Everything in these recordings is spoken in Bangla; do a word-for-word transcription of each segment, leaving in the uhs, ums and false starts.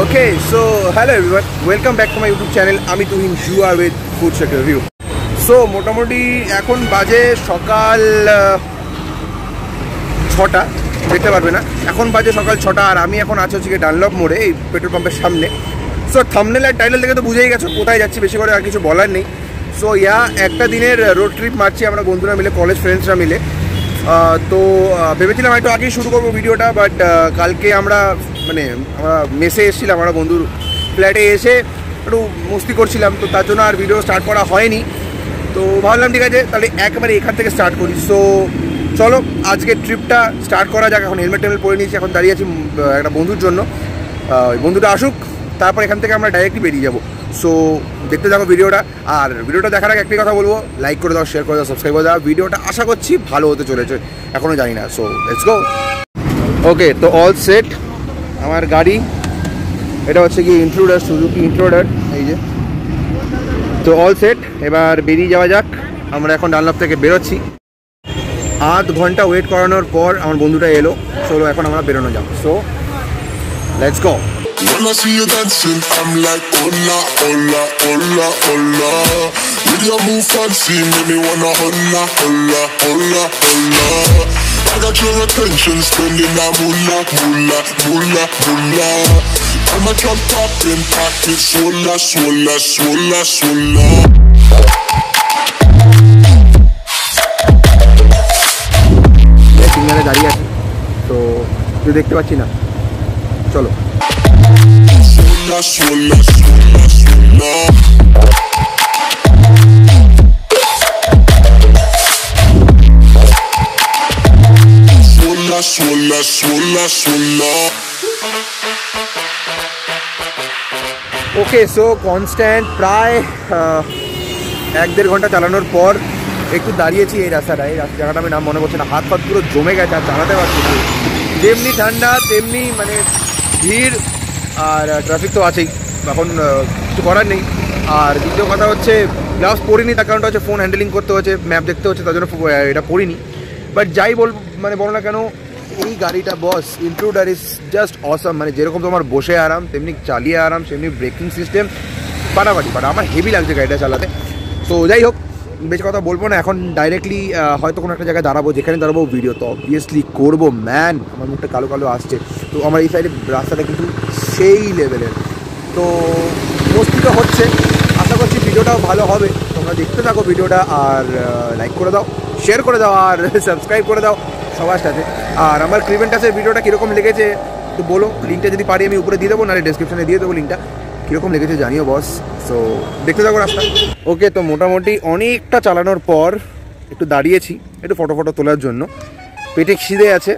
Okay so hello everyone, welcome back to my YouTube channel. आमी Tuhin, you are with food shake review. So मोटामुटी एखन बजे सकाल छटा, देखते पारबे ना, एखन बजे सकाल छटा और आमी एखन आछि हच्छे डानलप मोड़े ए पेट्रोल पाम्पेर सामने। सो थामनेल और टाइटल देखे तो बुझेई गेछो कोथाय जाच्छी, बेशी करे आर किछु बोलार नेई। सो या एकटा दिनेर रोड ट्रिप मारछि आमरा बंधुरा मिले, कलेज फ्रेंड्सरा मिले। तो भेबेछिलाम एकटु आगेई शुरू करब भिडियोटा, बाट कालके आमरा मैंने मेसे एसेছিলাম আমার বন্ধুর ফ্ল্যাটে এসে একটু মস্তি করছিলাম, তো তার জন্য আর ভিডিও স্টার্ট করা হয়নি। তো ভাবলাম ঠিক আছে তাহলে একবারে এখান থেকে স্টার্ট করি। সো চলো আজকে ট্রিপটা স্টার্ট করা যাক। এখন হেলমেট টেলমেট পরে নিয়েছি, এখন দাঁড়িয়ে আছি একটা বন্ধুর জন্য, ওই বন্ধুটা আসুক, তারপর এখান থেকে আমরা ডাইরেক্টলি বেরিয়ে যাব। সো দেখতে থাকো ভিডিওটা। আর ভিডিওটা দেখার আগে একটাই কথা বলবো, লাইক করে দাও, শেয়ার করে দাও, সাবস্ক্রাইব করে দাও। ভিডিওটা আশা করছি ভালো হতে চলেছে, এখনও জানি না। সো লেটস গো। ওকে তো অল সেট, আমার গাড়ি এটা হচ্ছে কি ইন্ট্রুডার, সুজুকি ইন্ট্রুডার, এই যে। তো অল সেট, এবার বেরিয়ে যাওয়া যাক। আমরা এখন ডানলপ থেকে বেরোচ্ছি। আধ ঘন্টা ওয়েট করানোর পর আমার বন্ধুটা এলো, চলো এখন আমরা বেরোনো যাব। So let's go. I got your attention, spending that moolah, moolah, moolah, moolah. I'm a jump up in pocket, swola, swola, swola, swola. Hey, signal is dark, so you देखते हो अच्छी ना? चलो. Swola, swola, swola, swola. Swola, swola, swola. Okay so constant प्राय एक देड़ घंटा चालानोर पर एक दाड़िएছি এই রাস্তাটায়। রাস্তা জায়গাটা আমি নাম মনে করছি না, হাত পাত পুরো জমে গেছে আর চালাতে পারছি না। যেমনি ঠান্ডা তেমনি মানে ভিড় আর ট্রাফিক তো আছেই, এখন কিছু করার নেই। আর দ্বিতীয় কথা হচ্ছে গ্লাভস পরিনি, তার কারণটা হচ্ছে ফোন হ্যান্ডেলিং করতে হচ্ছে, ম্যাপ দেখতে হচ্ছে, তার জন্য এটা পরিনি। বাট যাই বল মানে বলো না কেন, এই গাড়িটা boss intruder is just awesome. মানে যেরকম তোমার বসে আরাম তেমনি চালিয়ে আরাম, সেমনি ব্রেকিং সিস্টেম পাটাপাটি পাটা। আমার হেভি লাগছে গাড়িটা চালাতে। তো যাই হোক বেশ কথা বলবো না, এখন ডাইরেক্টলি হয়তো কোনো একটা জায়গায় দাঁড়াবো, যেখানে দাঁড়াবো ভিডিও তো অবভিয়াসলি করবো। ম্যান আমার মুখটা কালো কালো আসছে, তো আমার এই সাইডে রাস্তাটা কিন্তু সেই লেভেলের, তো মস্তিটা হচ্ছে। আশা করছি ভিডিওটাও ভালো হবে, তোমরা দেখতে থাকো ভিডিওটা। আর লাইক করে দাও, শেয়ার করে দাও আর সাবস্ক্রাইব করে দাও সবার সাথে। আর আমার ক্রিভেন্টাসের ভিডিওটা কীরকম লেগেছে তো বলো, লিঙ্কটা যদি পারি আমি উপরে দিয়ে দেবো, নাহলে ডেসক্রিপশানে দিয়ে দেবো লিঙ্কটা। কীরকম লেগেছে জানিও বস। সো দেখতে থাকো রাস্তা। ওকে তো মোটামুটি অনেকটা চালানোর পর একটু দাঁড়িয়েছি একটু ফটো ফটো তোলার জন্য। পেটে খিদে আছে,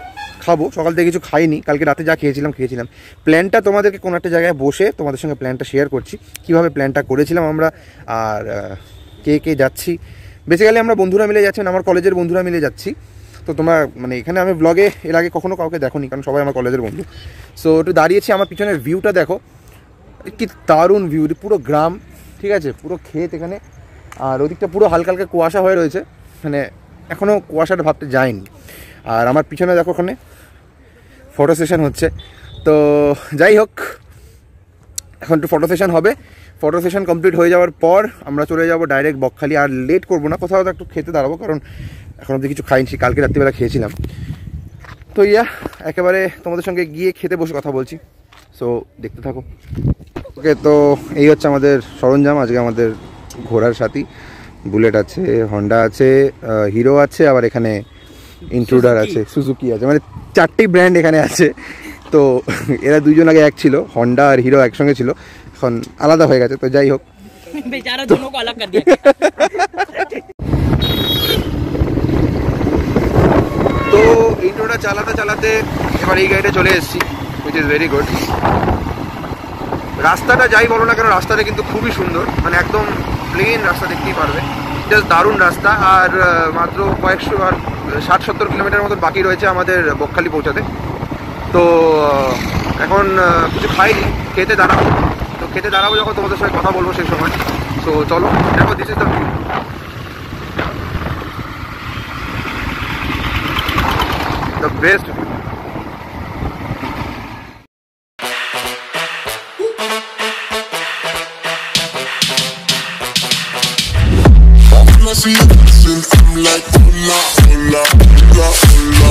খাবো, সকাল থেকে কিছু খাইনি, কালকে রাতে যা খেয়েছিলাম খেয়েছিলাম। প্ল্যানটা তোমাদেরকে কোনো একটা জায়গায় বসে তোমাদের সঙ্গে প্ল্যানটা শেয়ার করছি, কীভাবে প্ল্যানটা করেছিলাম আমরা আর কে কে যাচ্ছি। বেসিক্যালি আমরা বন্ধুরা মিলে যাচ্ছি, আমার কলেজের বন্ধুরা মিলে যাচ্ছি। তো তোমরা মানে এখানে আমি ব্লগে এর আগে কখনো কাউকে দেখোনি, কারণ সবাই আমার কলেজের বন্ধু। সো একটু দাঁড়িয়েছি, আমার পিছনের ভিউটা দেখো কি দারুণ ভিউ, পুরো গ্রাম, ঠিক আছে, পুরো ক্ষেত এখানে। আর ওদিকটা পুরো হালকা হালকা কুয়াশা হয়ে রয়েছে, মানে এখনও কুয়াশাটা ভাবতে যায়নি। আর আমার পিছনে দেখো ওখানে ফটো সেশন হচ্ছে। তো যাই হোক এখন একটু ফটো সেশন হবে, ফটো সেশন কমপ্লিট হয়ে যাওয়ার পর আমরা চলে যাব ডাইরেক্ট বকখালি। আর লেট করবো না, কোথাও তো একটু খেতে দাঁড়াবো, কারণ এখন অবধি কিছু খাইনি, কালকে রাত্রিবেলা খেয়েছিলাম। তো ইয়া একেবারে তোমাদের সঙ্গে গিয়ে খেতে বসে কথা বলছি, সো দেখতে থাকো। ওকে তো এই হচ্ছে আমাদের সরঞ্জাম আজকে আমাদের ঘোরার সাথী। বুলেট আছে, হন্ডা আছে, হিরো আছে, আবার এখানে ইন্ট্রুডার আছে, সুজুকি আছে, মানে চারটি ব্র্যান্ড এখানে আছে। তো এরা দুজন আগে এক ছিল, হন্ডা আর হিরো একসঙ্গে ছিল, এখন আলাদা হয়ে গেছে। তো যাই হোক তো ইন্ট্রোটা চালাতে চালাতে এবার এই গাড়িটা চলে এসেছি, হুইচ ইজ ভেরি গুড। রাস্তাটা যাই বলো না কেন, রাস্তাটা কিন্তু খুবই সুন্দর, মানে একদম প্লেন রাস্তা, দেখতেই পারবে জাস্ট দারুণ রাস্তা। আর মাত্র কয়েকশো আর ষাট সত্তর কিলোমিটার মতো বাকি রয়েছে আমাদের বকখালি পৌঁছাতে। তো এখন কিছু খাইনি, খেতে দাঁড়াবো, তো খেতে দাঁড়াবো যখন তোমাদের সঙ্গে কথা বলবো সেই সময়। তো চলো দেখো, this is the view. The best. see you dancing, I'm like hola, hola, hola, hola.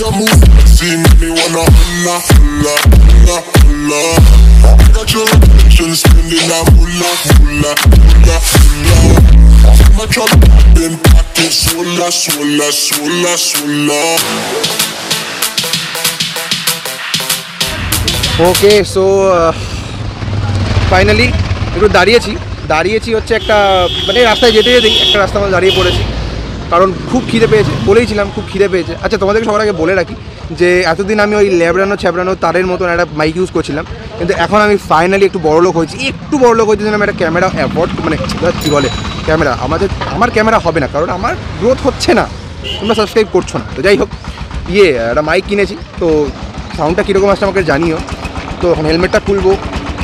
Your move, see me wanna hola, hola, hola, hola. I got your attention, spending a moolah, moolah, moolah, moolah. I'm a truck, been packing, swola, swola, swola, swola. Okay, so uh, finally, একটু দাঁড়িয়েছি দাঁড়িয়েছি হচ্ছে একটা মানে রাস্তায় যেতে যেতেই একটা রাস্তা আমরা দাঁড়িয়ে পড়েছি, কারণ খুব খিদে পেয়েছে। বলেইছিলাম খুব খিদে পেয়েছে। আচ্ছা, তোমাদেরকে সবার আগে বলে রাখি যে এতদিন আমি ওই ল্যাবড়ানো ছ্যাবড়ানো তারের মতন একটা মাইক ইউজ করছিলাম, কিন্তু এখন আমি ফাইনালি একটু বড় লোক হয়েছি। একটু বড় লোক হয়েছে যেন আমি একটা ক্যামেরা অ্যাফোর্ড মানে কী বলে ক্যামেরা, আমাদের আমার ক্যামেরা হবে না, কারণ আমার গ্রোথ হচ্ছে না, তোমরা সাবস্ক্রাইব করছো না। তো যাই হোক, ইয়ে একটা মাইক কিনেছি, তো সাউন্ডটা কীরকম আসছে আমাকে জানিও। তো এখন হেলমেটটা খুলবো,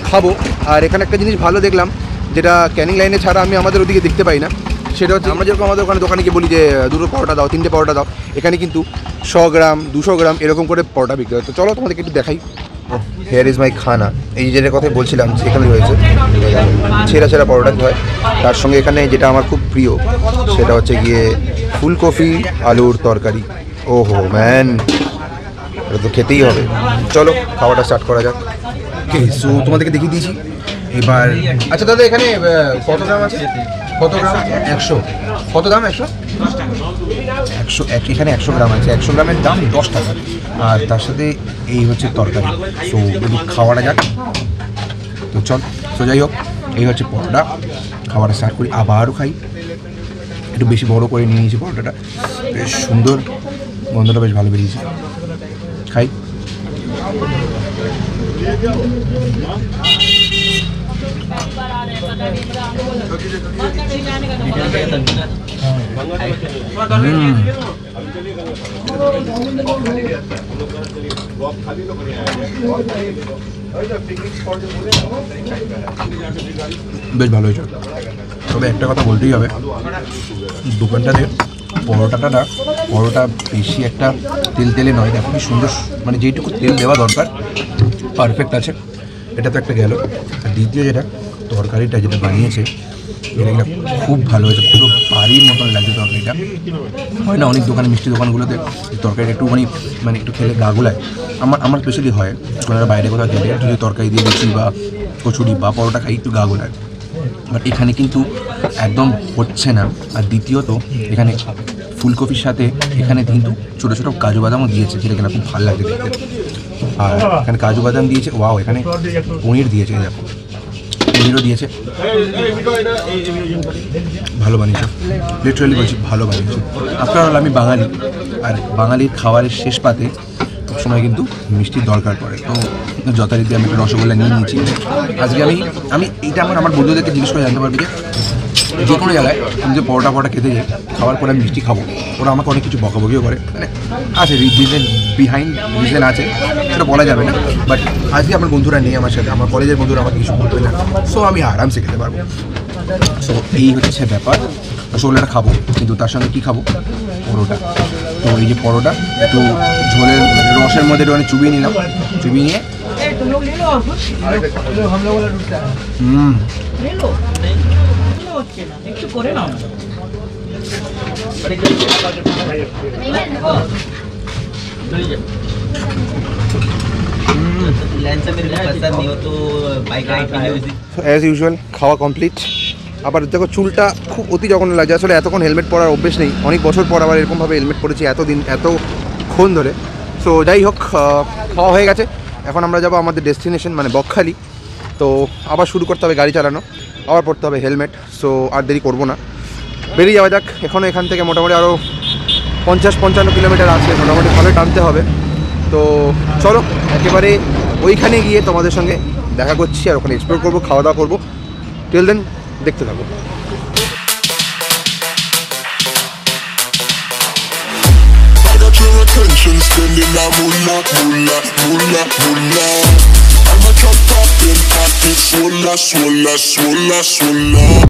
খাবো। আর এখানে একটা জিনিস ভালো দেখলাম, যেটা ক্যানিং লাইনে ছাড়া আমি আমাদের ওদিকে দেখতে পাই না, সেটা হচ্ছে আমরা যেরকম আমাদের ওখানে দোকানে গিয়ে বলি যে দুটো পরোটা দাও, তিনটে পরোটা দাও, এখানে কিন্তু শো গ্রাম দুশো গ্রাম এরকম করে পরোটা বিক্রি হয়। তো চলো তোমাদেরকে একটু দেখাই। হেয়ার ইজ মাই খানা, এই যেটার কথা বলছিলাম সেখানে রয়েছে ছেঁড়া ছেঁড়া পরোটা হয়, তার সঙ্গে এখানে যেটা আমার খুব প্রিয় সেটা হচ্ছে গিয়ে ফুলকপি আলুর তরকারি। ওহো ম্যান, এটা তো খেতেই হবে। চলো খাওয়াটা স্টার্ট করা যাক। ওকে, সো তোমাদেরকে দেখিয়ে দিয়েছি এবার। আচ্ছা দাদা, এখানে কত গ্রাম আছে? কত গ্রাম? একশো। কত দাম? একশো একশো এখানে একশো গ্রাম আছে। একশো গ্রামের দাম দশ টাকা। আর তার সাথে এই হচ্ছে তরকারি। সো একটু খাওয়াটা যাক। তো চল, সো যাই হোক, এই হচ্ছে পরোটা। খাওয়াটা স্টার্ট করি, আবারও খাই। একটু বেশি বড় করে নিয়ে নিয়েছি পরোটাটা, বেশ সুন্দর, গন্ধটা বেশ ভালো বেরিয়েছে। খাই। বেশ ভালো হয়েছে। তবে একটা কথা বলতেই হবে, দোকানটাতে পরোটাটা না পরোটা বেশি একটা তেল তেলে নয়, দেখো কি সুন্দর, মানে যেটুকু তেল দেওয়া দরকার পারফেক্ট আছে। এটা তো একটা গেল। আর দ্বিতীয় যেটা তরকারিটা যেটা বানিয়েছে, এটা খুব ভালো হয়েছে, পুরো বাড়ির মতন লাগছে তরকারিটা। হয় না অনেক দোকানে মিষ্টি দোকানগুলোতে তরকারিটা একটু মানে মানে একটু খেলে গা গোলায়, আমার আমার স্পেশালি হয় ওনারা বাইরে কোথাও গেলে একটু যদি তরকারি দিয়ে লুচি বা কচুরি বা পরোটা খাই একটু গা গোলায়, বাট এখানে কিন্তু একদম হচ্ছে না। আর দ্বিতীয়ত এখানে ফুলকপির সাথে এখানে কিন্তু ছোটো ছোটো কাজু বাদামও দিয়েছে, যেটা কিনা খুব ভালো লাগে দেখতে। আর এখানে কাজু বাদাম দিয়েছে, ওয়াও। এখানে পনির দিয়েছে, দেখো পনিরও দিয়েছে, ভালো বানিয়েছে, লিটারালি বলছি ভালো বানিয়েছে। আফটার অল আমি বাঙালি, আর বাঙালির খাবারের শেষ পাতে সবসময় কিন্তু মিষ্টির দরকার পড়ে। তো যথারীতি আমি একটা রসগোল্লা নিয়ে নিয়েছি আজকে। আমি আমি এটা আমার আমার বন্ধুদেরকে জিজ্ঞেস করে জানতে পারবো যে যে কোনো জায়গায় আমি যে পরোটা পরোটা খেতে যাই, খাওয়ার পরে আমি মিষ্টি খাবো, ওরা আমাকে অনেক কিছু বকাবকিও করে, মানে আছে রিজন বিহাইন্ড রিজন আছে, সেটা বলা যাবে না। বাট আজকে আমার বন্ধুরা নেই আমার সাথে, আমার কলেজের বন্ধুরা আমাকে কিছু বলবে না, সো আমি আরামসে খেতে পারবো। সো এই হচ্ছে ব্যাপার। রসগোল্লাটা খাবো, কিন্তু তার সঙ্গে কী খাবো? পরোটা। তো এই যে পরোটা একটু ঝোলের রসের মধ্যে একটু অনেক চুবিয়ে নিলাম, চুবিয়ে নিয়ে হুম অ্যাজ ইউজুয়াল খাওয়া কমপ্লিট। আবার দেখো চুলটা খুব অতি জঘন্য লাগছে। আসলে এতক্ষণ হেলমেট পরার অভ্যেস নেই, অনেক বছর পর আবার এরকমভাবে হেলমেট পরেছি এতদিন এতক্ষণ ধরে। তো যাই হোক, খাওয়া হয়ে গেছে। এখন আমরা যাবো আমাদের ডেস্টিনেশন মানে বকখালি। তো আবার শুরু করতে হবে গাড়ি চালানো, আবার পড়তে হবে হেলমেট। সো আর দেরি করবো না, বেরিয়ে যাওয়া যাক। এখনও এখান থেকে মোটামুটি আরও পঞ্চাশ পঞ্চান্ন কিলোমিটার আছে, মোটামুটি ভালো টানতে হবে। তো চলো একেবারে ওইখানে গিয়ে তোমাদের সঙ্গে দেখা করছি, আর ওখানে এক্সপ্লোর করবো, খাওয়া দাওয়া করবো। টিল দেন দেখতে থাকো। I'm a truck poppin', poppin', swola, swola, swola, swola.